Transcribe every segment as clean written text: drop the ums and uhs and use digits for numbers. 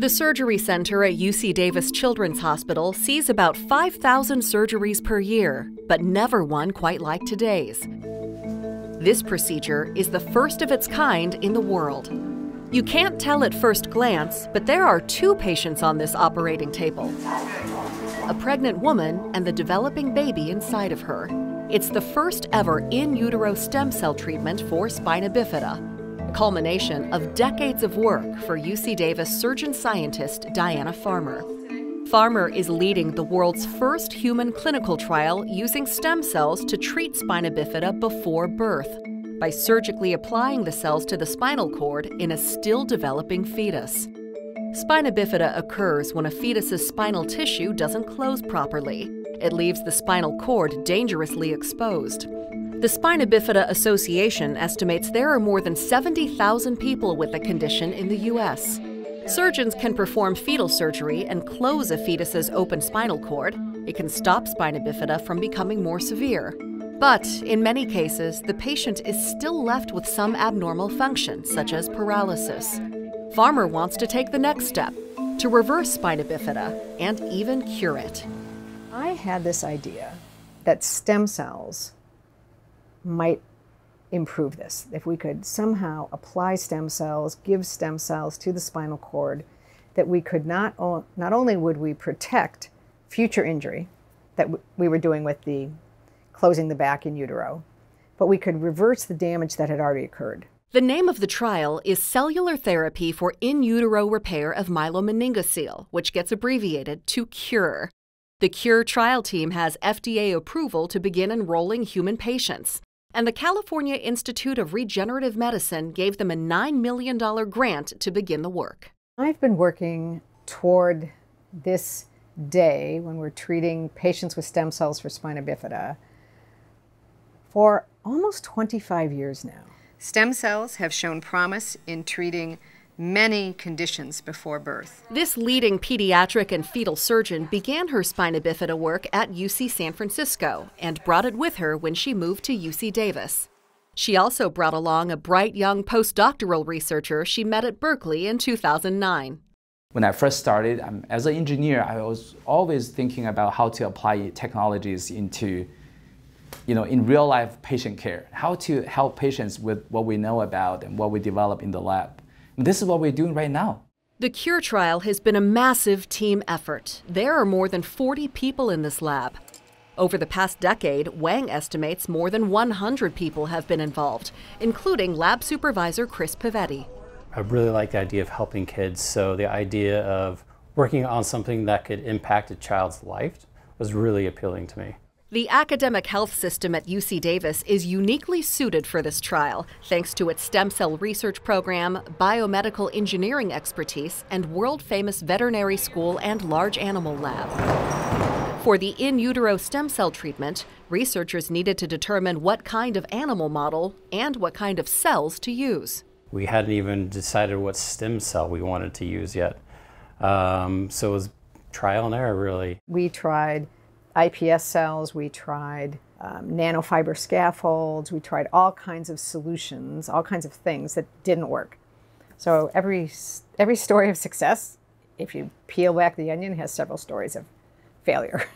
The surgery center at UC Davis Children's Hospital sees about 5,000 surgeries per year, but never one quite like today's. This procedure is the first of its kind in the world. You can't tell at first glance, but there are two patients on this operating table. A pregnant woman and the developing baby inside of her. It's the first ever in utero stem cell treatment for spina bifida, a culmination of decades of work for UC Davis surgeon-scientist Diana Farmer. Farmer is leading the world's first human clinical trial using stem cells to treat spina bifida before birth, by surgically applying the cells to the spinal cord in a still-developing fetus. Spina bifida occurs when a fetus's spinal tissue doesn't close properly. It leaves the spinal cord dangerously exposed. The Spina Bifida Association estimates there are more than 70,000 people with the condition in the U.S. Surgeons can perform fetal surgery and close a fetus's open spinal cord. It can stop spina bifida from becoming more severe. But in many cases, the patient is still left with some abnormal function, such as paralysis. Farmer wants to take the next step, to reverse spina bifida and even cure it. I had this idea that stem cells might improve this. If we could somehow apply stem cells, give stem cells to the spinal cord, that we could not only would we protect future injury that we were doing with the closing the back in utero, but we could reverse the damage that had already occurred. The name of the trial is Cellular Therapy for In Utero Repair of Myelomeningocele, which gets abbreviated to CURE. The CURE trial team has FDA approval to begin enrolling human patients, and the California Institute of Regenerative Medicine gave them a $9 million grant to begin the work. I've been working toward this day when we're treating patients with stem cells for spina bifida for almost 25 years now. Stem cells have shown promise in treating many conditions before birth. This leading pediatric and fetal surgeon began her spina bifida work at UC San Francisco and brought it with her when she moved to UC Davis. She also brought along a bright young postdoctoral researcher she met at Berkeley in 2009. When I first started, as an engineer, I was always thinking about how to apply technologies into in real-life patient care, how to help patients with what we know about and what we develop in the lab. And this is what we're doing right now. The CURE trial has been a massive team effort. There are more than 40 people in this lab. Over the past decade, Wang estimates more than 100 people have been involved, including lab supervisor Chris Pivetti. I really like the idea of helping kids, so the idea of working on something that could impact a child's life was really appealing to me. The academic health system at UC Davis is uniquely suited for this trial, thanks to its stem cell research program, biomedical engineering expertise, and world-famous veterinary school and large animal lab. For the in utero stem cell treatment, researchers needed to determine what kind of animal model and what kind of cells to use. We hadn't even decided what stem cell we wanted to use yet, so it was trial and error, really. We tried iPS cells, we tried nanofiber scaffolds, we tried all kinds of solutions, all kinds of things that didn't work. So every story of success, if you peel back the onion, has several stories of failure.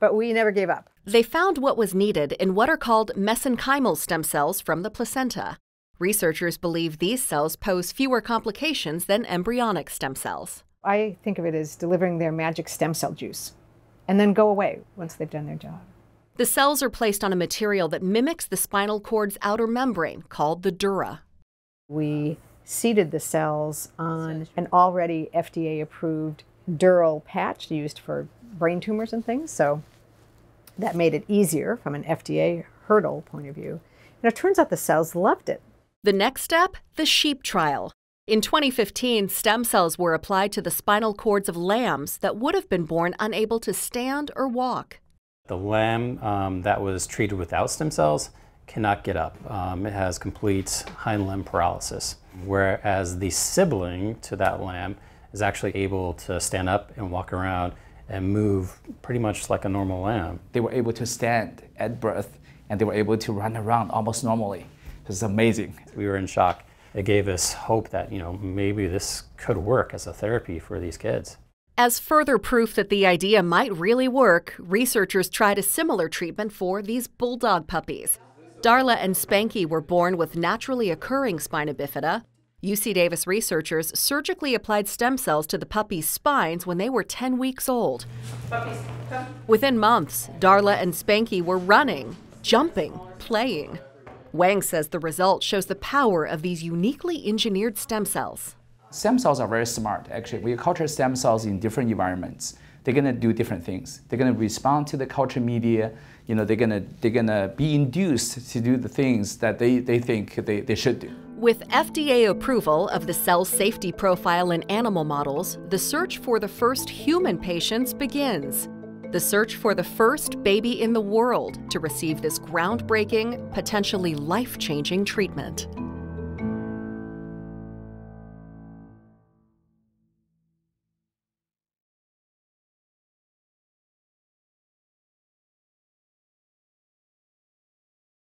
But we never gave up. They found what was needed in what are called mesenchymal stem cells from the placenta. Researchers believe these cells pose fewer complications than embryonic stem cells. I think of it as delivering their magic stem cell juice, and then go away once they've done their job. The cells are placed on a material that mimics the spinal cord's outer membrane, called the dura. We seeded the cells on an already FDA-approved dural patch used for brain tumors and things, so that made it easier from an FDA hurdle point of view. And it turns out the cells loved it. The next step, the sheep trial. In 2015, stem cells were applied to the spinal cords of lambs that would have been born unable to stand or walk. The lamb that was treated without stem cells cannot get up. It has complete hind limb paralysis, whereas the sibling to that lamb is actually able to stand up and walk around and move pretty much like a normal lamb. They were able to stand at birth, and they were able to run around almost normally. It was amazing. We were in shock. it gave us hope that, you know, maybe this could work as a therapy for these kids. As further proof that the idea might really work, researchers tried a similar treatment for these bulldog puppies. Darla and Spanky were born with naturally occurring spina bifida. UC Davis researchers surgically applied stem cells to the puppies' spines when they were 10 weeks old. Puppies, come. Within months, Darla and Spanky were running, jumping, playing. Wang says the result shows the power of these uniquely engineered stem cells. Stem cells are very smart, actually. We culture stem cells in different environments. They're going to do different things. They're going to respond to the culture media. You know, they're going to be induced to do the things that they think they should do. With FDA approval of the cell's safety profile in animal models, the search for the first human patients begins. The search for the first baby in the world to receive this groundbreaking, potentially life-changing treatment.